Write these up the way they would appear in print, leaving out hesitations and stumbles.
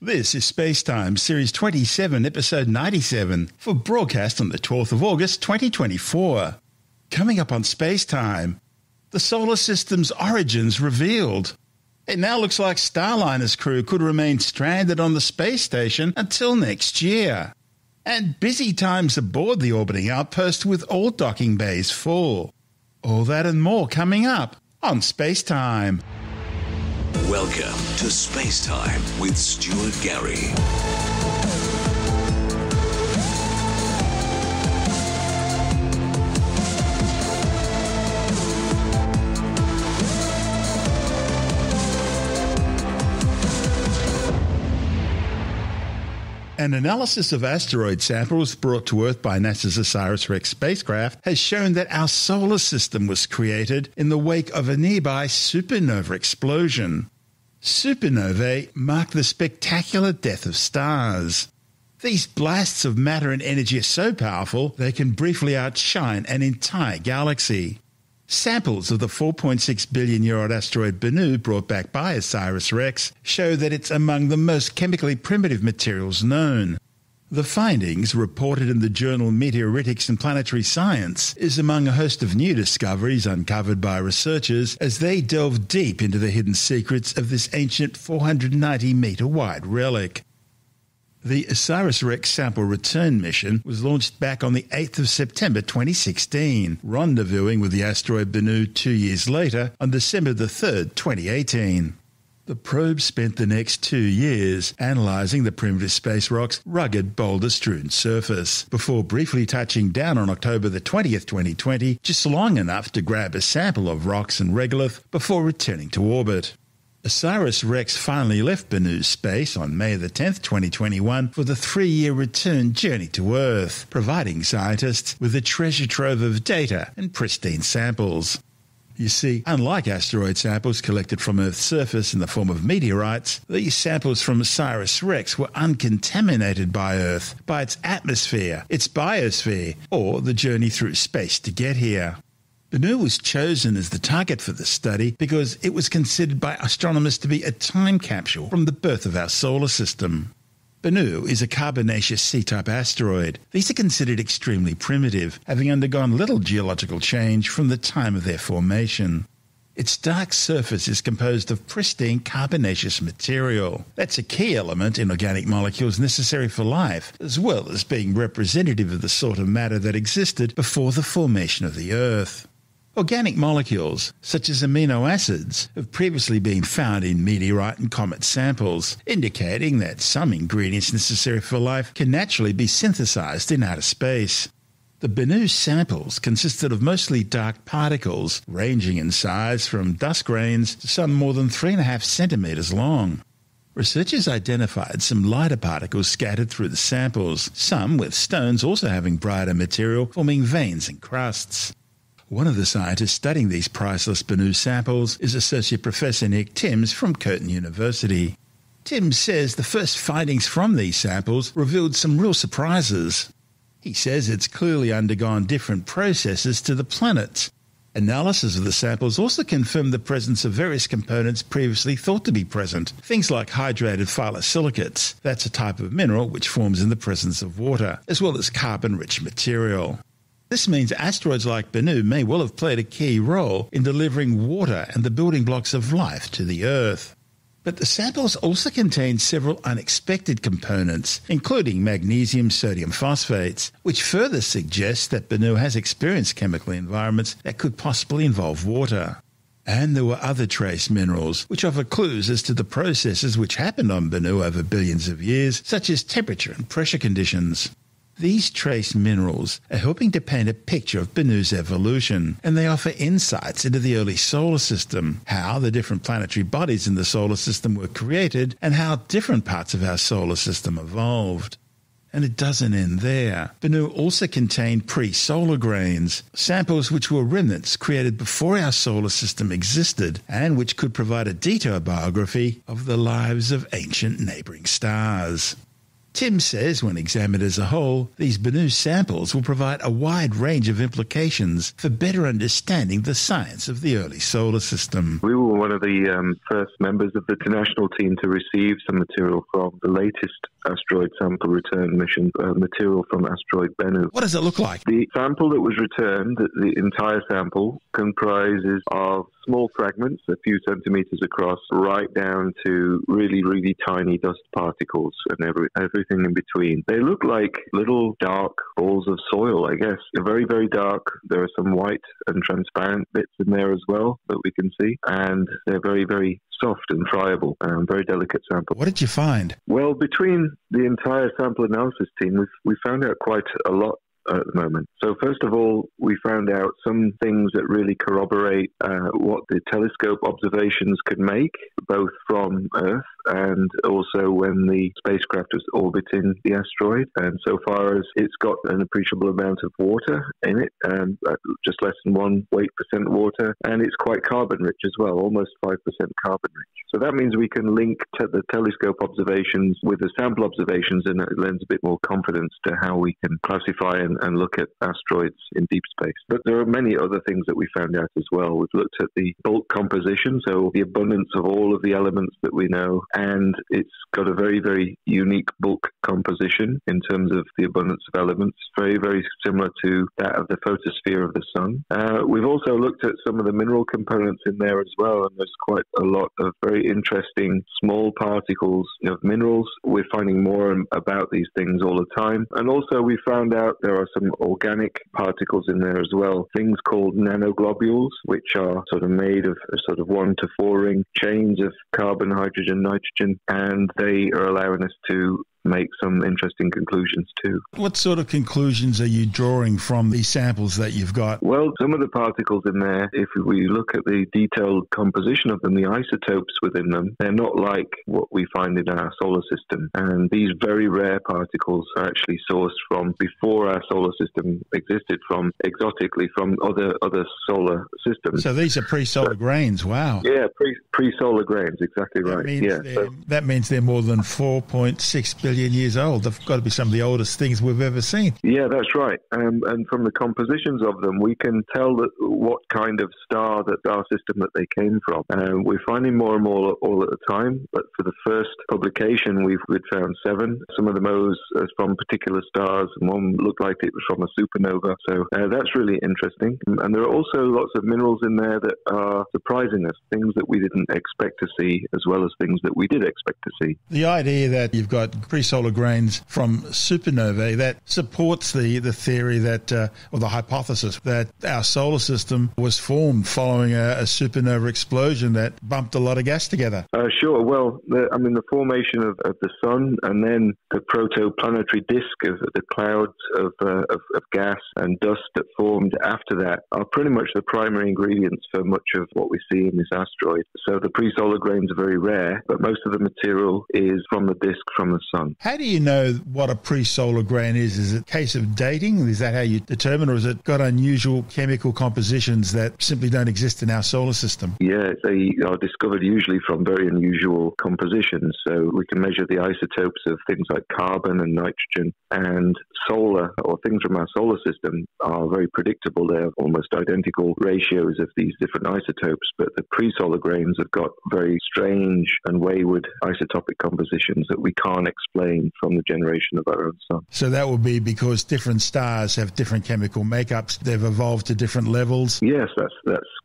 This is Space Time, Series 27, Episode 97, for broadcast on the 12th of August, 2024. Coming up on Space Time, the solar system's origins revealed. It now looks like Starliner's crew could remain stranded on the space station until next year. And busy times aboard the orbiting outpost with all docking bays full. All that and more coming up on Space Time. Welcome to Space Time with Stuart Gary. An analysis of asteroid samples brought to Earth by NASA's OSIRIS-REx spacecraft has shown that our solar system was created in the wake of a nearby supernova explosion. Supernovae mark the spectacular death of stars. These blasts of matter and energy are so powerful they can briefly outshine an entire galaxy. Samples of the 4.6 billion-year-old asteroid Bennu brought back by OSIRIS-REx show that it's among the most chemically primitive materials known. The findings, reported in the journal Meteoritics and Planetary Science, is among a host of new discoveries uncovered by researchers as they delve deep into the hidden secrets of this ancient 490-metre-wide relic. The OSIRIS-REx sample return mission was launched back on the 8th of September 2016, rendezvousing with the asteroid Bennu 2 years later on December the 3rd, 2018. The probe spent the next 2 years analysing the primitive space rock's rugged, boulder-strewn surface, before briefly touching down on October the 20th, 2020, just long enough to grab a sample of rocks and regolith before returning to orbit. OSIRIS-REx finally left Bennu's space on May the 10th, 2021 for the 3-year return journey to Earth, providing scientists with a treasure trove of data and pristine samples. You see, unlike asteroid samples collected from Earth's surface in the form of meteorites, these samples from OSIRIS-REx were uncontaminated by Earth, by its atmosphere, its biosphere, or the journey through space to get here. Bennu was chosen as the target for the study because it was considered by astronomers to be a time capsule from the birth of our solar system. Bennu is a carbonaceous C-type asteroid. These are considered extremely primitive, having undergone little geological change from the time of their formation. Its dark surface is composed of pristine carbonaceous material. That's a key element in organic molecules necessary for life, as well as being representative of the sort of matter that existed before the formation of the Earth. Organic molecules, such as amino acids, have previously been found in meteorite and comet samples, indicating that some ingredients necessary for life can naturally be synthesized in outer space. The Bennu samples consisted of mostly dark particles, ranging in size from dust grains to some more than 3.5 centimeters long. Researchers identified some lighter particles scattered through the samples, some with stones also having brighter material forming veins and crusts. One of the scientists studying these priceless Bennu samples is Associate Professor Nick Timms from Curtin University. Timms says the first findings from these samples revealed some real surprises. He says it's clearly undergone different processes to the planets. Analysis of the samples also confirmed the presence of various components previously thought to be present, things like hydrated phyllosilicates, that's a type of mineral which forms in the presence of water, as well as carbon-rich material. This means asteroids like Bennu may well have played a key role in delivering water and the building blocks of life to the Earth. But the samples also contained several unexpected components, including magnesium sodium phosphates, which further suggests that Bennu has experienced chemical environments that could possibly involve water. And there were other trace minerals, which offer clues as to the processes which happened on Bennu over billions of years, such as temperature and pressure conditions. These trace minerals are helping to paint a picture of Bennu's evolution, and they offer insights into the early solar system, how the different planetary bodies in the solar system were created, and how different parts of our solar system evolved. And it doesn't end there. Bennu also contained pre-solar grains, samples which were remnants created before our solar system existed, and which could provide a detailed biography of the lives of ancient neighbouring stars. Tim says, when examined as a whole, these Bennu samples will provide a wide range of implications for better understanding the science of the early solar system. We were one of the first members of the international team to receive some material from the latest asteroid sample return mission, material from asteroid Bennu. What does it look like? The sample that was returned, the entire sample, comprises of small fragments, a few centimetres across, right down to really, really tiny dust particles and everything in between. They look like little dark balls of soil, I guess. They're very, very dark. There are some white and transparent bits in there as well that we can see. And they're very, very soft and friable, very delicate sample. What did you find? Well, between the entire sample analysis team, we found out quite a lot at the moment. So first of all, we found out some things that really corroborate what the telescope observations could make, both from Earth and also when the spacecraft was orbiting the asteroid. And so far as it's got an appreciable amount of water in it, just less than 1% water, and it's quite carbon rich as well, almost 5% carbon rich. So that means we can link the telescope observations with the sample observations, and it lends a bit more confidence to how we can classify and look at asteroids in deep space. But there are many other things that we found out as well. We've looked at the bulk composition, so the abundance of all of the elements that we know, and it's got a very, very unique bulk composition in terms of the abundance of elements, very, very similar to that of the photosphere of the sun. We've also looked at some of the mineral components in there as well, and there's quite a lot of very interesting small particles of minerals. We're finding more about these things all the time. And also we found out there are some organic particles in there as well, things called nanoglobules, which are sort of made of sort of 1 to 4 ring chains of carbon, hydrogen, nitrogen, and they are allowing us to make some interesting conclusions too. What sort of conclusions are you drawing from the samples that you've got? Well, some of the particles in there, if we look at the detailed composition of them, the isotopes within them, they're not like what we find in our solar system. And these very rare particles are actually sourced from before our solar system existed, from exotically from other solar systems. So these are pre-solar grains, wow. Yeah, pre-solar grains, exactly right. That means they're more than 4.6 billion years old. They've got to be some of the oldest things we've ever seen. Yeah, that's right. And from the compositions of them, we can tell that what kind of star that our system that they came from. We're finding more and more all at the time, but for the first publication, we'd found 7. Some of them are from particular stars, and one looked like it was from a supernova. So that's really interesting. And there are also lots of minerals in there that are surprising us, things that we didn't expect to see, as well as things that we did expect to see. The idea that you've got solar grains from supernovae, that supports the theory that, or the hypothesis, that our solar system was formed following a supernova explosion that bumped a lot of gas together. Sure. Well, the formation of the sun, and then the protoplanetary disk of the clouds of gas and dust that formed after that are pretty much the primary ingredients for much of what we see in this asteroid. So the pre-solar grains are very rare, but most of the material is from the disk from the sun. How do you know what a pre-solar grain is? Is it a case of dating? Is that how you determine, or has it got unusual chemical compositions that simply don't exist in our solar system? Yeah, they are discovered usually from very unusual compositions. So we can measure the isotopes of things like carbon and nitrogen, and solar, or things from our solar system, are very predictable. They have almost identical ratios of these different isotopes, but the pre-solar grains have got very strange and wayward isotopic compositions that we can't explain from the generation of our own sun. So that would be because different stars have different chemical makeups. They've evolved to different levels. Yes, that's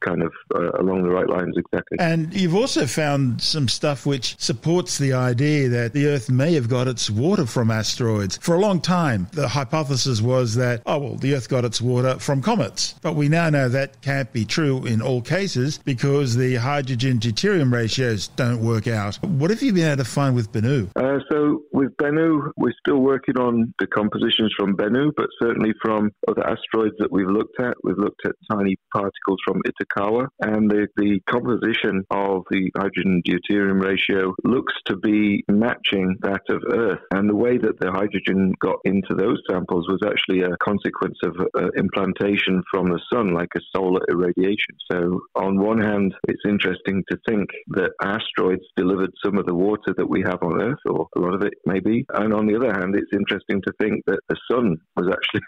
kind of along the right lines, exactly. And you've also found some stuff which supports the idea that the Earth may have got its water from asteroids. For a long time, the hypothesis was that, oh, well, the Earth got its water from comets. But we now know that can't be true in all cases because the hydrogen-deuterium ratios don't work out. What have you been able to find with Bennu? So with Bennu, we're still working on the compositions from Bennu, but certainly from other asteroids that we've looked at. We've looked at tiny particles from Itokawa, and the composition of the hydrogen-deuterium ratio looks to be matching that of Earth. And the way that the hydrogen got into those samples was actually a consequence of implantation from the sun, like a solar irradiation. So on one hand, it's interesting to think that asteroids delivered some of the water that we have on Earth, or a lot of it, maybe. And on the other hand, it's interesting to think that the sun was actually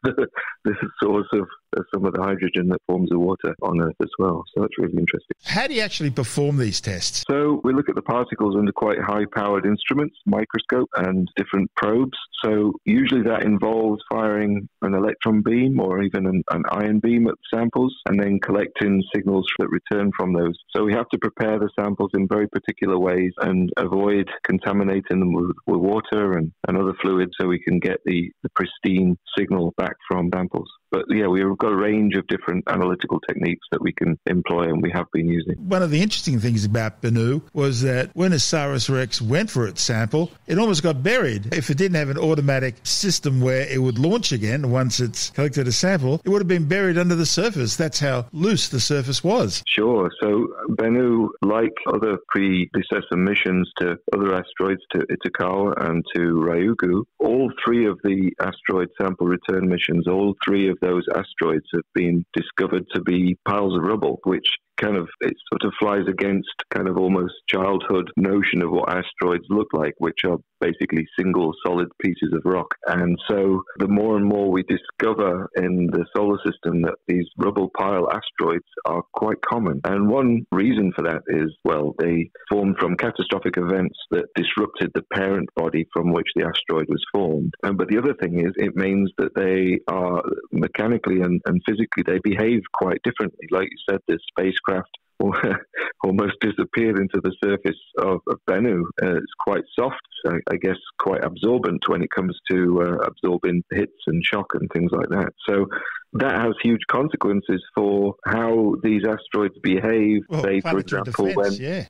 the source of some of the hydrogen that forms the water on Earth as well. So that's really interesting. How do you actually perform these tests? So we look at the particles under quite high-powered instruments, microscope and different probes. So usually that involves firing an electron beam or even an ion beam at samples and then collecting signals that return from those. So we have to prepare the samples in very particular ways and avoid contaminating them with water and other fluids so we can get the pristine signal back from samples. But yeah, we've got a range of different analytical techniques that we can employ and we have been using. One of the interesting things about Bennu was that when OSIRIS-REx went for its sample, it almost got buried. If it didn't have an automatic system where it would launch again once it's collected a sample, it would have been buried under the surface. That's how loose the surface was. Sure. So Bennu, like other predecessor missions to other asteroids, to Itokawa and to Ryugu, all three of the asteroid sample return missions, all three of those asteroids have been discovered to be piles of rubble, which kind of, it sort of flies against kind of almost childhood notion of what asteroids look like, which are basically single solid pieces of rock. And so the more and more we discover in the solar system that these rubble pile asteroids are quite common. And one reason for that is, well, they formed from catastrophic events that disrupted the parent body from which the asteroid was formed. But the other thing is, it means that they are mechanically and physically, they behave quite differently. Like you said, this spacecraft almost disappeared into the surface of Bennu. It's quite soft, I guess, quite absorbent when it comes to absorbing hits and shock and things like that. So that has huge consequences for how these asteroids behave. Well, say, for example, defense,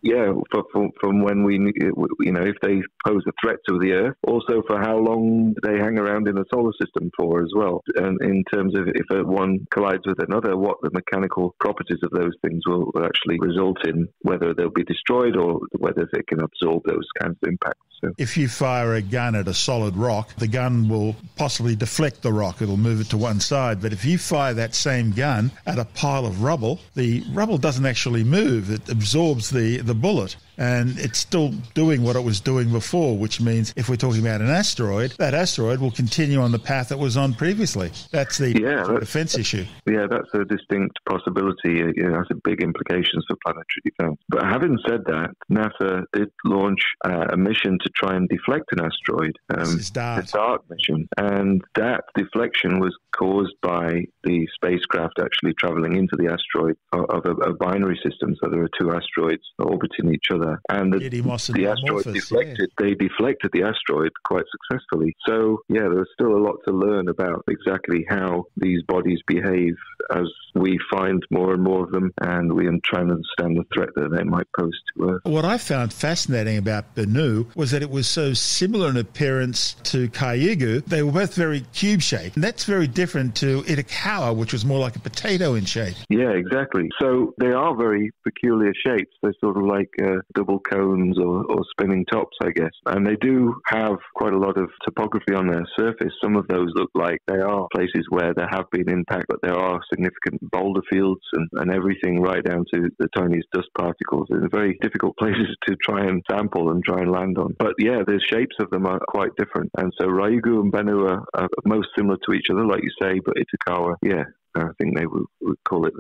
from when we, you know, if they pose a threat to the Earth, also for how long they hang around in the solar system for as well. And in terms of if one collides with another, what the mechanical properties of those things will actually result in, whether they'll be destroyed or whether they can absorb those kinds of impacts. So if you fire a gun at a solid rock, the gun will possibly deflect the rock. It'll move it to one side. But if you fire that same gun at a pile of rubble, the rubble doesn't actually move. It absorbs the bullet. And it's still doing what it was doing before, which means if we're talking about an asteroid, that asteroid will continue on the path it was on previously. That's the defense issue. Yeah, that's a distinct possibility. It has big implications for planetary defense. But having said that, NASA did launch a mission to try and deflect an asteroid. This is DART. The DART mission. And that deflection was caused by the spacecraft actually traveling into the asteroid of a binary system. So there are two asteroids orbiting each other. And the asteroid deflected. Yeah. They deflected the asteroid quite successfully. So, yeah, there's still a lot to learn about exactly how these bodies behave as we find more and more of them and we try and understand the threat that they might pose to Earth. What I found fascinating about Bennu was that it was so similar in appearance to Ryugu. They were both very cube-shaped. And that's very different to Itokawa, which was more like a potato in shape. Yeah, exactly. So they are very peculiar shapes. They're sort of like double cones or spinning tops, I guess. And they do have quite a lot of topography on their surface. Some of those look like they are places where there have been impact, but there are significant boulder fields and everything right down to the tiniest dust particles. They're very difficult places to try and sample and try and land on. But yeah, the shapes of them are quite different. And so Ryugu and Bennu are most similar to each other, like you say, but Itokawa, yeah. I think they would call it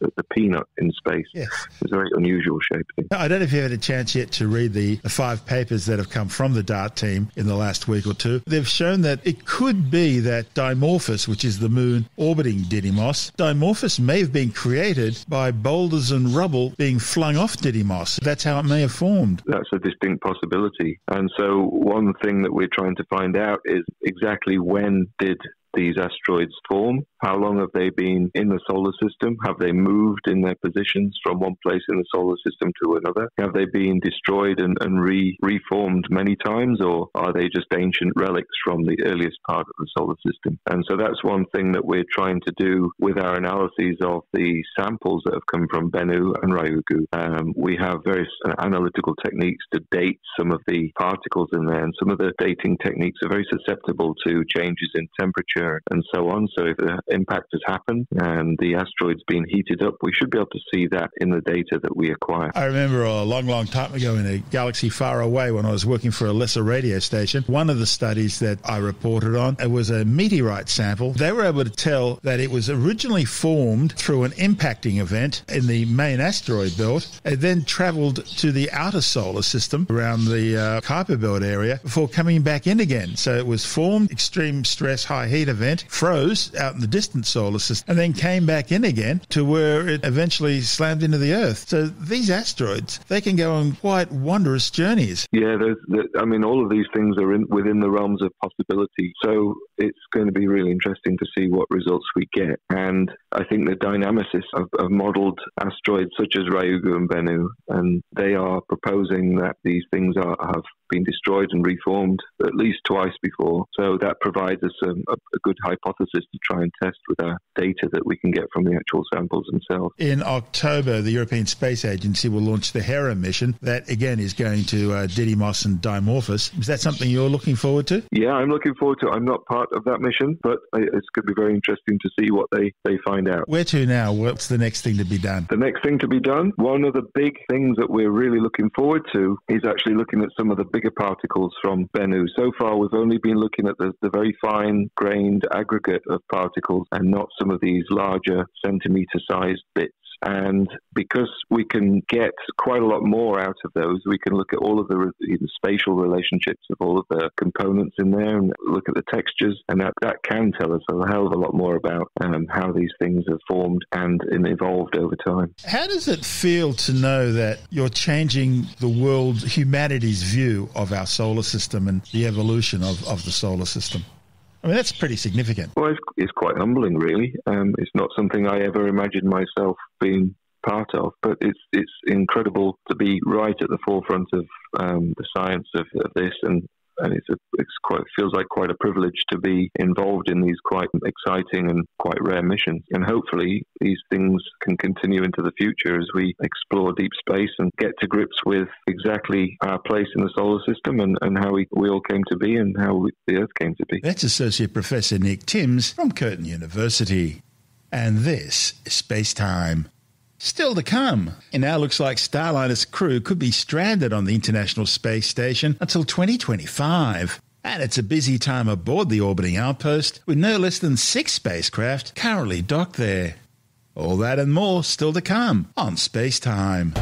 the peanut in space. Yes. It's a very unusual shape. I don't know if you've had a chance yet to read the five papers that have come from the DART team in the last week or two. They've shown that it could be that Dimorphos, which is the moon orbiting Didymos, Dimorphos may have been created by boulders and rubble being flung off Didymos. That's how it may have formed. That's a distinct possibility. And so one thing that we're trying to find out is exactly when did these asteroids form? How long have they been in the solar system? Have they moved in their positions from one place in the solar system to another? Have they been destroyed and reformed many times, or are they just ancient relics from the earliest part of the solar system? And so that's one thing that we're trying to do with our analyses of the samples that have come from Bennu and Ryugu. We have various analytical techniques to date some of the particles in there, and some of the dating techniques are very susceptible to changes in temperature atmosphere and so on. So if the impact has happened and the asteroid's been heated up, we should be able to see that in the data that we acquire. I remember a long, long time ago in a galaxy far away when I was working for a lesser radio station, one of the studies that I reported on, it was a meteorite sample. They were able to tell that it was originally formed through an impacting event in the main asteroid belt. It then traveled to the outer solar system around the Kuiper belt area before coming back in again. So it was formed, extreme stress, high heat event, froze out in the distant solar system, and then came back in again to where it eventually slammed into the Earth. So these asteroids, they can go on quite wondrous journeys. Yeah, I mean, all of these things are within the realms of possibility. So it's going to be really interesting to see what results we get. And I think the dynamicists have modelled asteroids such as Ryugu and Bennu, and they are proposing that these things have been destroyed and reformed at least twice before. So that provides us a good hypothesis to try and test with our data that we can get from the actual samples themselves. In October, the European Space Agency will launch the Hera mission. That, again, is going to Didymos and Dimorphos. Is that something you're looking forward to? Yeah, I'm looking forward to it. I'm not part of that mission, but it's going to be very interesting to see what they find out. Where to now? What's the next thing to be done? The next thing to be done, one of the big things that we're really looking forward to is actually looking at some of the bigger particles from Bennu. So far, we've only been looking at the very fine-grained aggregate of particles and not some of these larger centimetre-sized bits. And because we can get quite a lot more out of those, we can look at all of the spatial relationships of all of the components in there and look at the textures. And that can tell us a hell of a lot more about how these things have formed and evolved over time. How does it feel to know that you're changing the world, humanity's view of our solar system and the evolution of the solar system? I mean, that's pretty significant. Well, it's quite humbling, really. It's not something I ever imagined myself being part of, but it's incredible to be right at the forefront of the science of this, and it feels like quite a privilege to be involved in these quite exciting and quite rare missions. And hopefully these things can continue into the future as we explore deep space and get to grips with exactly our place in the solar system and how we all came to be and how the Earth came to be. That's Associate Professor Nick Timms from Curtin University. And this is Space Time. Still to come, it now looks like Starliner's crew could be stranded on the International Space Station until 2025. And it's a busy time aboard the orbiting outpost, with no less than 6 spacecraft currently docked there. All that and more still to come on Space Time.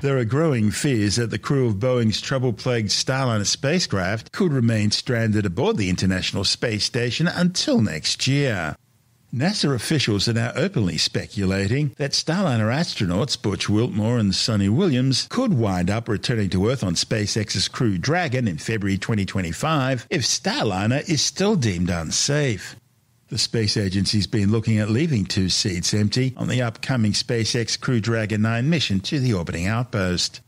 There are growing fears that the crew of Boeing's trouble-plagued Starliner spacecraft could remain stranded aboard the International Space Station until next year. NASA officials are now openly speculating that Starliner astronauts Butch Wilmore and Sonny Williams could wind up returning to Earth on SpaceX's Crew Dragon in February 2025 if Starliner is still deemed unsafe. The space agency's been looking at leaving 2 seats empty on the upcoming SpaceX Crew Dragon 9 mission to the orbiting outpost.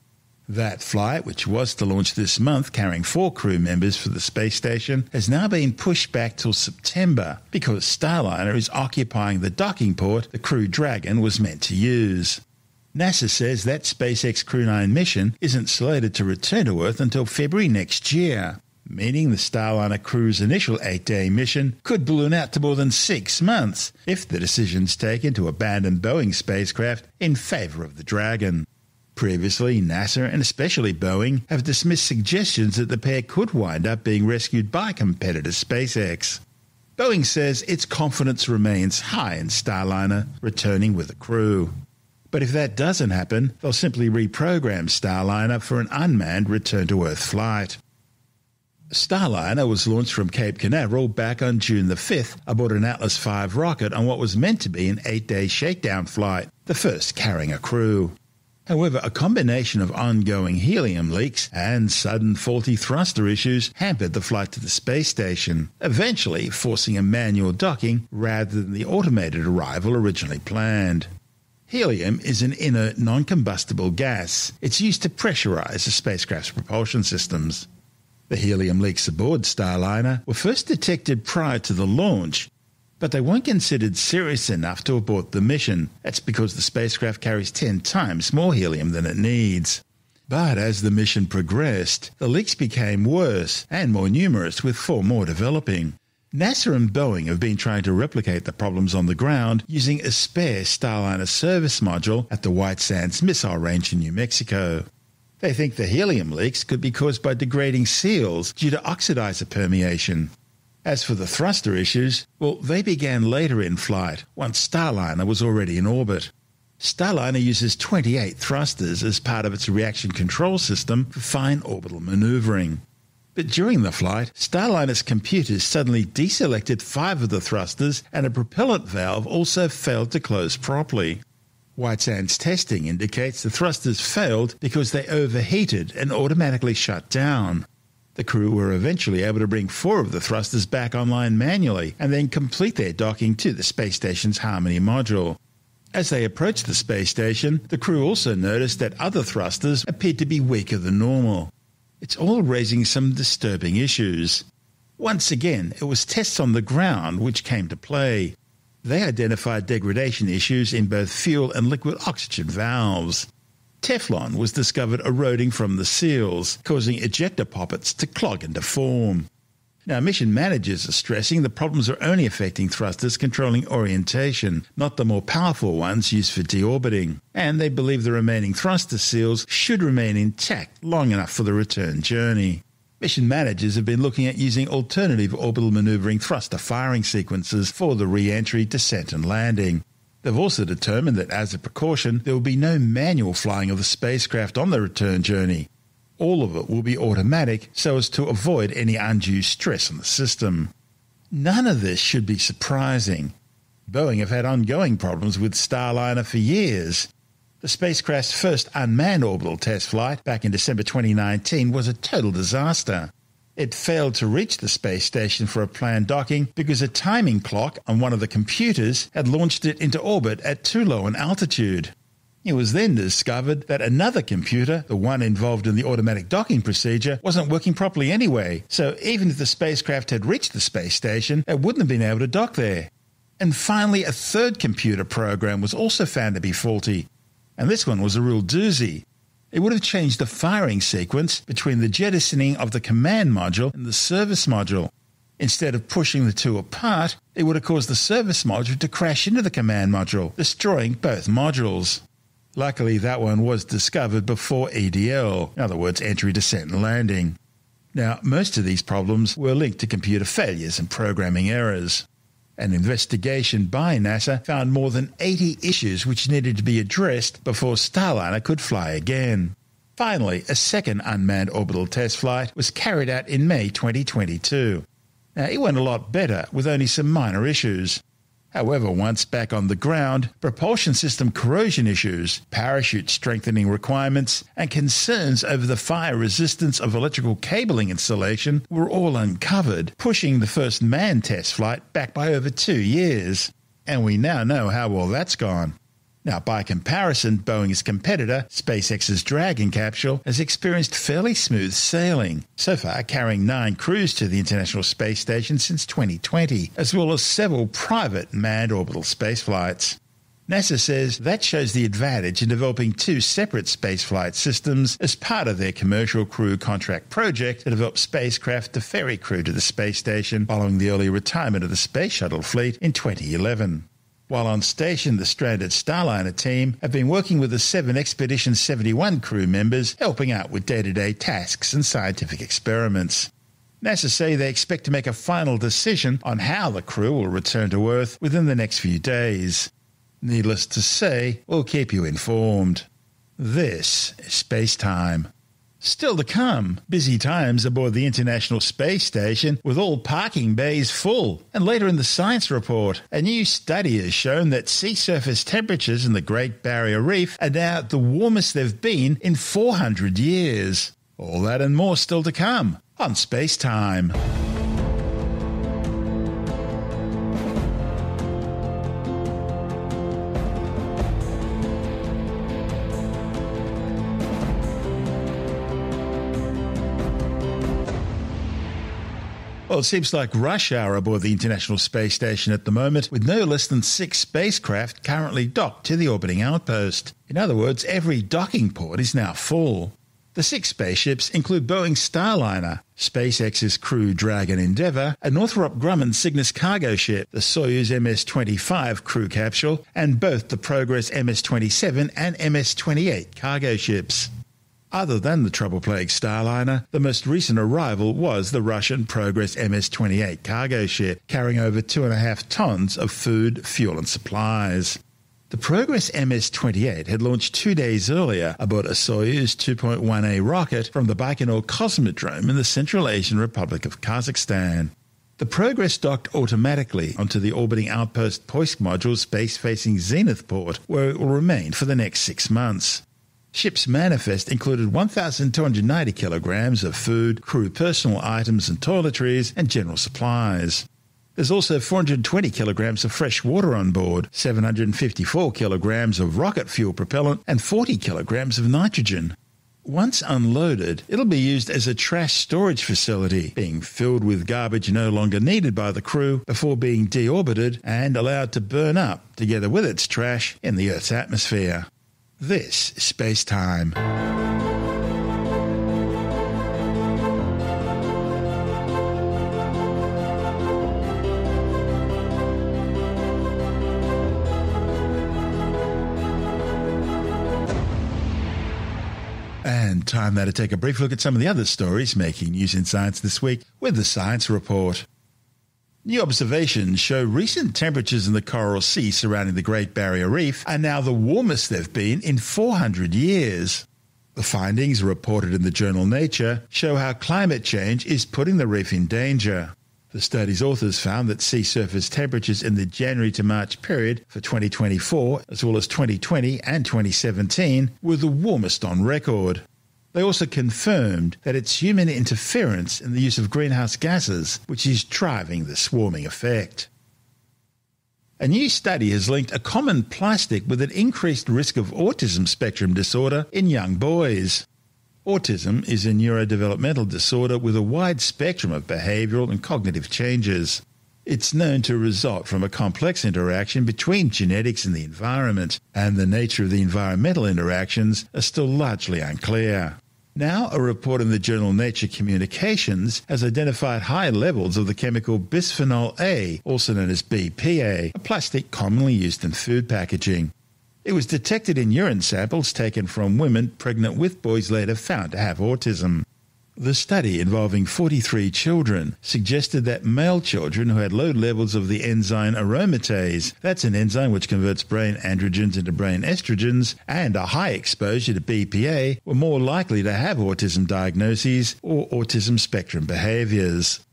That flight, which was to launch this month carrying 4 crew members for the space station, has now been pushed back till September because Starliner is occupying the docking port the Crew Dragon was meant to use. NASA says that SpaceX Crew 9 mission isn't slated to return to Earth until February next year, meaning the Starliner crew's initial 8-day mission could balloon out to more than 6 months if the decision's taken to abandon Boeing spacecraft in favour of the Dragon. Previously, NASA and especially Boeing have dismissed suggestions that the pair could wind up being rescued by competitor SpaceX. Boeing says its confidence remains high in Starliner returning with the crew. But if that doesn't happen, they'll simply reprogram Starliner for an unmanned return-to-Earth flight. Starliner was launched from Cape Canaveral back on June the 5th aboard an Atlas V rocket on what was meant to be an 8-day shakedown flight, the first carrying a crew. However, a combination of ongoing helium leaks and sudden faulty thruster issues hampered the flight to the space station, eventually forcing a manual docking rather than the automated arrival originally planned. Helium is an inert, non-combustible gas. It's used to pressurize the spacecraft's propulsion systems. The helium leaks aboard Starliner were first detected prior to the launch, but they weren't considered serious enough to abort the mission. That's because the spacecraft carries 10 times more helium than it needs. But as the mission progressed, the leaks became worse and more numerous, with 4 more developing. NASA and Boeing have been trying to replicate the problems on the ground using a spare Starliner service module at the White Sands Missile Range in New Mexico. They think the helium leaks could be caused by degrading seals due to oxidizer permeation. As for the thruster issues, well, they began later in flight, once Starliner was already in orbit. Starliner uses 28 thrusters as part of its reaction control system for fine orbital maneuvering. But during the flight, Starliner's computers suddenly deselected 5 of the thrusters, and a propellant valve also failed to close properly. White Sands testing indicates the thrusters failed because they overheated and automatically shut down. The crew were eventually able to bring 4 of the thrusters back online manually and then complete their docking to the space station's Harmony module. As they approached the space station, the crew also noticed that other thrusters appeared to be weaker than normal. It's all raising some disturbing issues. Once again, it was tests on the ground which came to play. They identified degradation issues in both fuel and liquid oxygen valves. Teflon was discovered eroding from the seals, causing ejector poppets to clog and deform. Now, mission managers are stressing the problems are only affecting thrusters controlling orientation, not the more powerful ones used for deorbiting, and they believe the remaining thruster seals should remain intact long enough for the return journey. Mission managers have been looking at using alternative orbital maneuvering thruster firing sequences for the re-entry, descent and landing. They've also determined that, as a precaution, there will be no manual flying of the spacecraft on the return journey. All of it will be automatic so as to avoid any undue stress on the system. None of this should be surprising. Boeing have had ongoing problems with Starliner for years. The spacecraft's first unmanned orbital test flight back in December 2019 was a total disaster. It failed to reach the space station for a planned docking because a timing clock on one of the computers had launched it into orbit at too low an altitude. It was then discovered that another computer, the one involved in the automatic docking procedure, wasn't working properly anyway, so even if the spacecraft had reached the space station, it wouldn't have been able to dock there. And finally, a third computer program was also found to be faulty, and this one was a real doozy. It would have changed the firing sequence between the jettisoning of the command module and the service module. Instead of pushing the two apart, it would have caused the service module to crash into the command module, destroying both modules. Luckily, that one was discovered before EDL, in other words, entry, descent and landing. Now, most of these problems were linked to computer failures and programming errors. An investigation by NASA found more than 80 issues which needed to be addressed before Starliner could fly again. Finally, a second unmanned orbital test flight was carried out in May 2022. Now, it went a lot better with only some minor issues. However, once back on the ground, propulsion system corrosion issues, parachute strengthening requirements, and concerns over the fire resistance of electrical cabling installation were all uncovered, pushing the first manned test flight back by over 2 years. And we now know how well that's gone. Now, by comparison, Boeing's competitor, SpaceX's Dragon capsule, has experienced fairly smooth sailing, so far carrying 9 crews to the International Space Station since 2020, as well as several private manned orbital spaceflights. NASA says that shows the advantage in developing 2 separate spaceflight systems as part of their commercial crew contract project to develop spacecraft to ferry crew to the space station following the early retirement of the Space Shuttle fleet in 2011. While on station, the stranded Starliner team have been working with the 7 Expedition 71 crew members, helping out with day-to-day tasks and scientific experiments. NASA say they expect to make a final decision on how the crew will return to Earth within the next few days. Needless to say, we'll keep you informed. This is Space Time. Still to come, busy times aboard the International Space Station with all parking bays full. And later in the science report, a new study has shown that sea surface temperatures in the Great Barrier Reef are now the warmest they've been in 400 years. All that and more still to come on Space Time. Well, it seems like rush hour aboard the International Space Station at the moment, with no less than 6 spacecraft currently docked to the orbiting outpost. In other words, every docking port is now full. The 6 spaceships include Boeing's Starliner, SpaceX's Crew Dragon Endeavour, a Northrop Grumman Cygnus cargo ship, the Soyuz MS-25 crew capsule, and both the Progress MS-27 and MS-28 cargo ships. Other than the trouble-plagued Starliner, the most recent arrival was the Russian Progress MS-28 cargo ship, carrying over 2.5 tons of food, fuel and supplies. The Progress MS-28 had launched 2 days earlier aboard a Soyuz 2.1A rocket from the Baikonur Cosmodrome in the Central Asian Republic of Kazakhstan. The Progress docked automatically onto the orbiting outpost Poisk module's space-facing Zenith port, where it will remain for the next 6 months. Ship's manifest included 1,290 kilograms of food, crew personal items and toiletries, and general supplies. There's also 420 kilograms of fresh water on board, 754 kilograms of rocket fuel propellant, and 40 kilograms of nitrogen. Once unloaded, it'll be used as a trash storage facility, being filled with garbage no longer needed by the crew before being deorbited and allowed to burn up, together with its trash, in the Earth's atmosphere. This is Space Time. And time now to take a brief look at some of the other stories making news in science this week with the Science Report. New observations show recent temperatures in the coral sea surrounding the Great Barrier Reef are now the warmest they've been in 400 years. The findings, reported in the journal Nature, show how climate change is putting the reef in danger. The study's authors found that sea surface temperatures in the January to March period for 2024, as well as 2020 and 2017, were the warmest on record. They also confirmed that it's human interference in the use of greenhouse gases which is driving the swarming effect. A new study has linked a common plastic with an increased risk of autism spectrum disorder in young boys. Autism is a neurodevelopmental disorder with a wide spectrum of behavioural and cognitive changes. It's known to result from a complex interaction between genetics and the environment, and the nature of the environmental interactions are still largely unclear. Now, a report in the journal Nature Communications has identified high levels of the chemical bisphenol A, also known as BPA, a plastic commonly used in food packaging. It was detected in urine samples taken from women pregnant with boys later found to have autism. The study, involving 43 children, suggested that male children who had low levels of the enzyme aromatase, that's an enzyme which converts brain androgens into brain estrogens, and a high exposure to BPA, were more likely to have autism diagnoses or autism spectrum behaviours.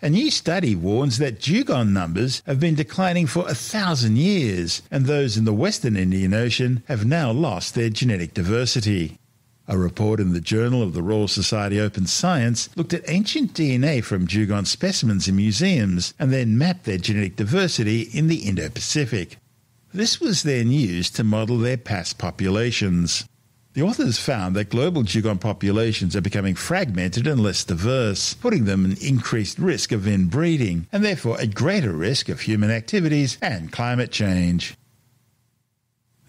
A new study warns that dugong numbers have been declining for 1,000 years, and those in the Western Indian Ocean have now lost their genetic diversity. A report in the Journal of the Royal Society Open Science looked at ancient DNA from dugong specimens in museums and then mapped their genetic diversity in the Indo-Pacific. This was then used to model their past populations. The authors found that global dugong populations are becoming fragmented and less diverse, putting them at increased risk of inbreeding and therefore at greater risk of human activities and climate change.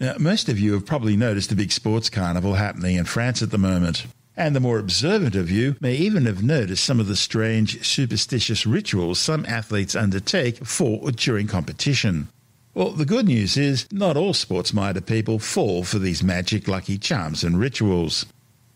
Now, most of you have probably noticed the big sports carnival happening in France at the moment. And the more observant of you may even have noticed some of the strange, superstitious rituals some athletes undertake for or during competition. Well, the good news is not all sports-minded people fall for these magic lucky charms and rituals.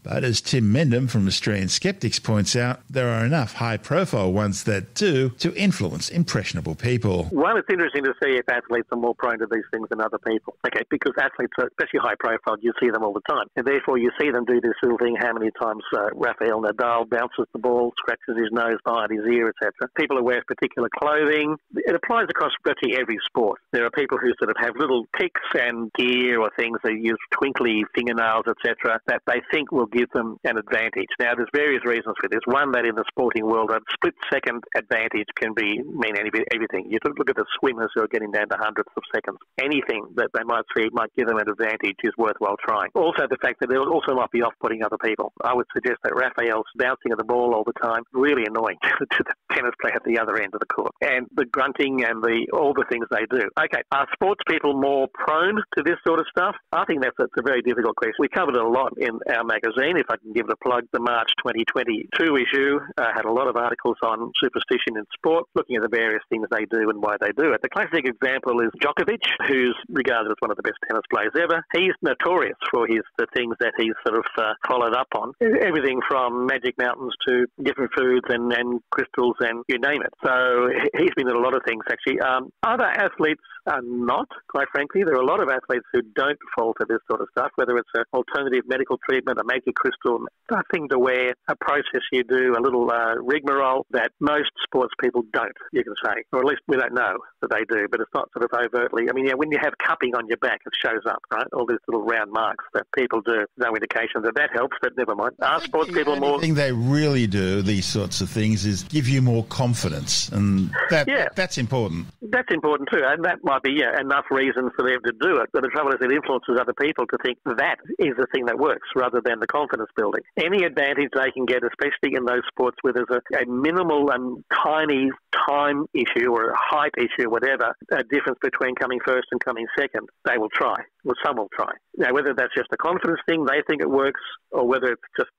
But as Tim Mendham from Australian Skeptics points out, there are enough high-profile ones that do to influence impressionable people. One, it's interesting to see if athletes are more prone to these things than other people. Okay, because athletes are especially high-profile, you see them all the time. And therefore you see them do this little thing, how many times Rafael Nadal bounces the ball, scratches his nose behind his ear, etc. People who wear particular clothing. It applies across virtually every sport. There are people who sort of have little ticks and gear or things. They use twinkly fingernails, etc., that they think will give them an advantage. Now, there's various reasons for this. One, that in the sporting world, a split-second advantage can mean everything. You look at the swimmers who are getting down to hundredths of seconds. Anything that they might see might give them an advantage is worthwhile trying. Also, the fact that it also might be off-putting other people. I would suggest that Raphael's bouncing at the ball all the time, really annoying to the tennis player at the other end of the court. And the grunting and all the things they do. Okay, are sports people more prone to this sort of stuff? I think that's a very difficult question. We covered it a lot in our magazine. If I can give it a plug, the March 2022 issue had a lot of articles on superstition in sport, looking at the various things they do and why they do it. The classic example is Djokovic, who's regarded as one of the best tennis players ever. He's notorious for the things that he's sort of followed up on. Everything from magic mountains to different foods and crystals and you name it. So he's been at a lot of things, actually. Other athletes are not, quite frankly. There are a lot of athletes who don't fall for this sort of stuff, whether it's an alternative medical treatment, a magic crystal, a thing to wear, a process you do, a little rigmarole that most sports people don't, you can say. Or at least we don't know that they do, but it's not sort of overtly. I mean, when you have cupping on your back, it shows up, right? All these little round marks that people do. No indication that helps, but never mind. Are sports people more... The thing they really do, these sorts of things, is give you more confidence, and that's important. That's important too, and that might be enough reason for them to do it. But the trouble is it influences other people to think that is the thing that works rather than the confidence building. Any advantage they can get, especially in those sports where there's a minimal and tiny time issue or a height issue, whatever, a difference between coming first and coming second, they will try. Well, some will try. Now, whether that's just a confidence thing, they think it works, or whether it's just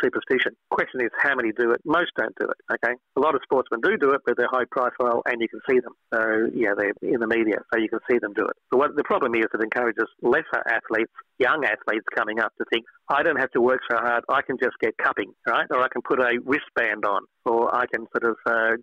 superstition. The question is how many do it. Most don't do it, okay? A lot of sportsmen do it, but they're high profile and you can see them. So, they're in the media, so you can see them do it. But the problem is it encourages lesser athletes, young athletes coming up to think, I don't have to work so hard, I can just get cupping, right? Or I can put a wristband on, or I can sort of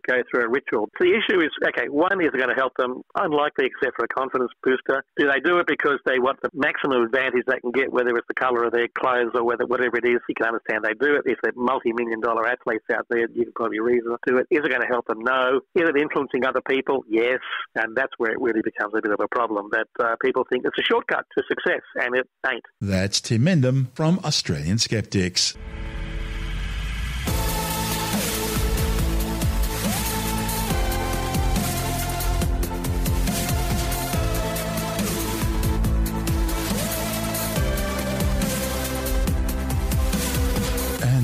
go through a ritual. The issue is, okay, one is going to help them, unlikely except for a confidence booster. Do they do it because they want the maximum advantage they can get, whether it's the colour of their clothes or whatever it is? You can understand they do it. If they're multi-million-dollar athletes out there, you can probably reason to it. Is it going to help them? No. Is it influencing other people? Yes. And that's where it really becomes a bit of a problem, that people think it's a shortcut to success, and it ain't. That's Tim Mendham from Australian Skeptics.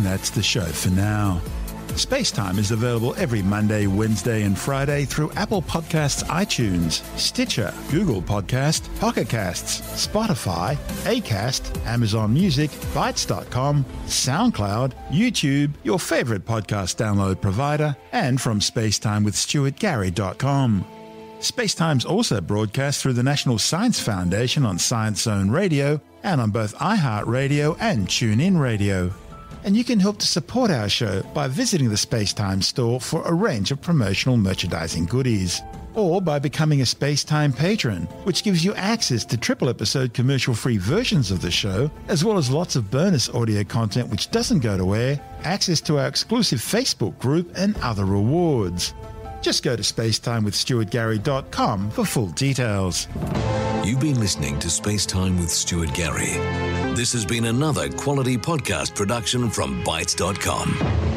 That's the show for now. Space Time is available every Monday, Wednesday and Friday through Apple Podcasts, iTunes, Stitcher, Google Podcasts, Pocket Casts, Spotify, Acast, Amazon Music, Bytes.com, SoundCloud, YouTube, your favourite podcast download provider, and from spacetimewithstuartgary.com. Spacetime's also broadcast through the National Science Foundation on Science Zone Radio and on both iHeartRadio and TuneIn Radio. And you can help to support our show by visiting the Spacetime store for a range of promotional merchandising goodies, or by becoming a Spacetime patron, which gives you access to triple-episode commercial-free versions of the show, as well as lots of bonus audio content which doesn't go to air, access to our exclusive Facebook group, and other rewards. Just go to spacetimewithstuartgary.com for full details. You've been listening to Spacetime with Stuart Gary. This has been another quality podcast production from Bytes.com.